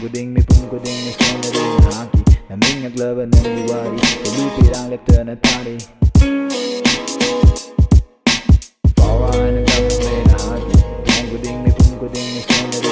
guding may pungkuding na sunod ang haki. Naming naglaban ng liwari, tulipid ang lekta ng tari. Pawa ng gamit na haki. Ang guding may pungkuding na sunod.